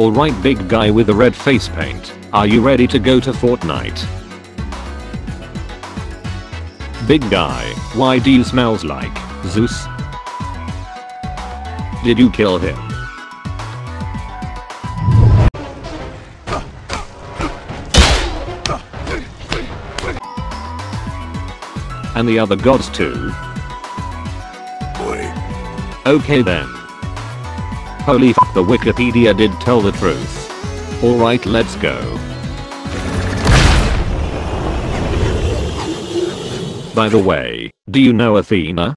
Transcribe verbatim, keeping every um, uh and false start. Alright, big guy with the red face paint, are you ready to go to Fortnite? Big guy, why do you smells like Zeus? Did you kill him? And the other gods too? Okay then. Holy f, the Wikipedia did tell the truth. Alright, let's go. By the way, do you know Athena?